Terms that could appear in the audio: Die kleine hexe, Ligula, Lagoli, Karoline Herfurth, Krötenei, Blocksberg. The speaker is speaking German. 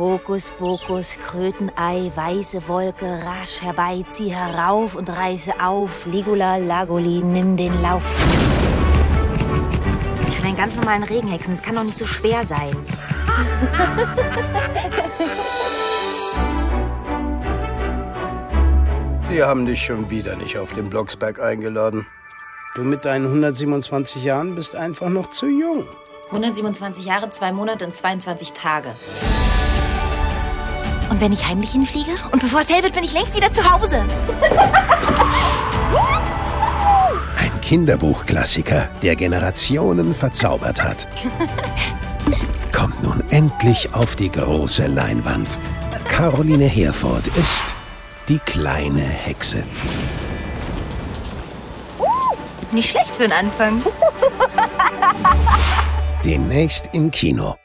Hokus, Bokus, Krötenei, weiße Wolke, rasch herbei, zieh herauf und reiße auf. Ligula, Lagoli, nimm den Lauf. Ich kann einen ganz normalen Regen hexen, das kann doch nicht so schwer sein. Sie haben dich schon wieder nicht auf den Blocksberg eingeladen. Du mit deinen 127 Jahren bist einfach noch zu jung. 127 Jahre, 2 Monate und 22 Tage. Und wenn ich heimlich hinfliege? Und bevor es hell wird, bin ich längst wieder zu Hause. Ein Kinderbuchklassiker, der Generationen verzaubert hat. Kommt nun endlich auf die große Leinwand. Karoline Herfurth ist die kleine Hexe. Nicht schlecht für den Anfang. Demnächst im Kino.